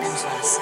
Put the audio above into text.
Angels,